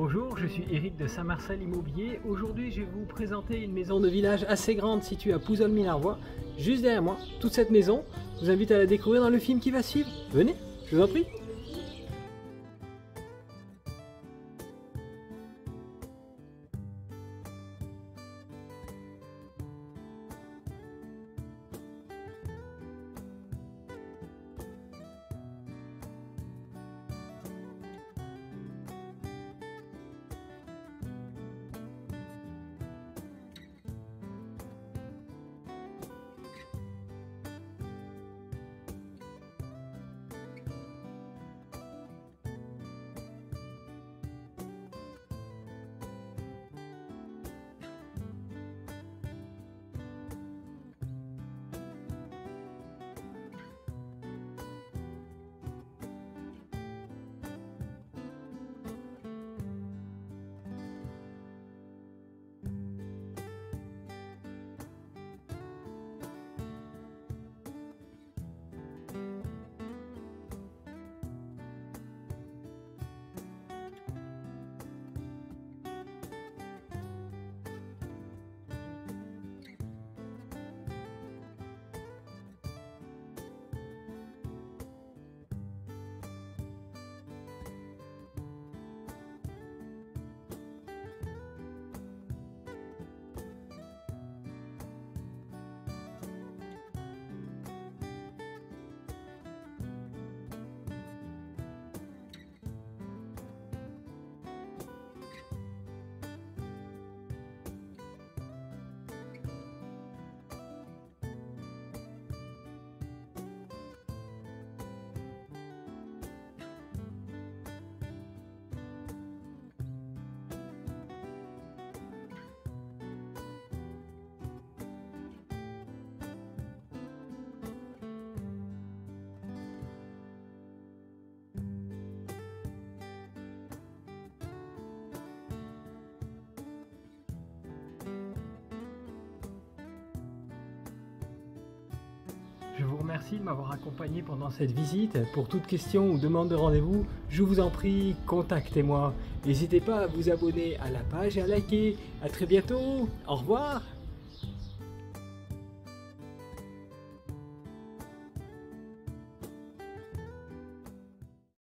Bonjour, je suis Eric de Saint-Marcel Immobilier. Aujourd'hui, je vais vous présenter une maison de village assez grande située à Pouzols Minervois, juste derrière moi. Toute cette maison, je vous invite à la découvrir dans le film qui va suivre. Venez, je vous en prie. Je vous remercie de m'avoir accompagné pendant cette visite. Pour toute question ou demande de rendez-vous, je vous en prie, contactez-moi. N'hésitez pas à vous abonner à la page et à liker. A très bientôt, au revoir!